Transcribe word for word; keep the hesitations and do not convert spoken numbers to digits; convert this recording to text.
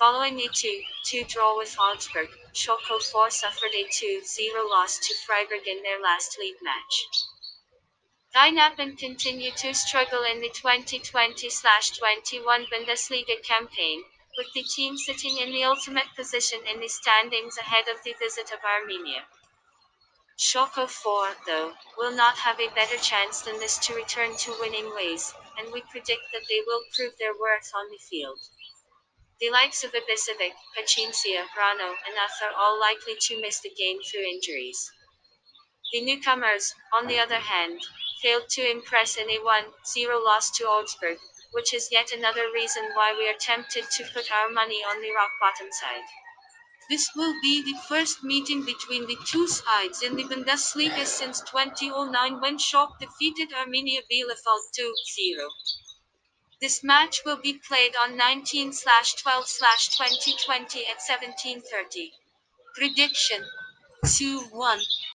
Following a two two draw with Augsburg, Schalke four suffered a two zero loss to Freiburg in their last league match. Dynamo continued to struggle in the twenty twenty twenty-one Bundesliga campaign, with the team sitting in the ultimate position in the standings ahead of the visit of Armenia. Schalke four, though, will not have a better chance than this to return to winning ways, and we predict that they will prove their worth on the field. The likes of Ibisovic, Pacincia, Rano, and Uth are all likely to miss the game through injuries. The newcomers, on the other hand, failed to impress in a one zero loss to Augsburg, which is yet another reason why we are tempted to put our money on the rock bottom side. This will be the first meeting between the two sides in the Bundesliga since two thousand nine, when Schalke defeated Arminia Bielefeld two zero. This match will be played on nineteen twelve twenty twenty at seventeen thirty. Prediction: two one.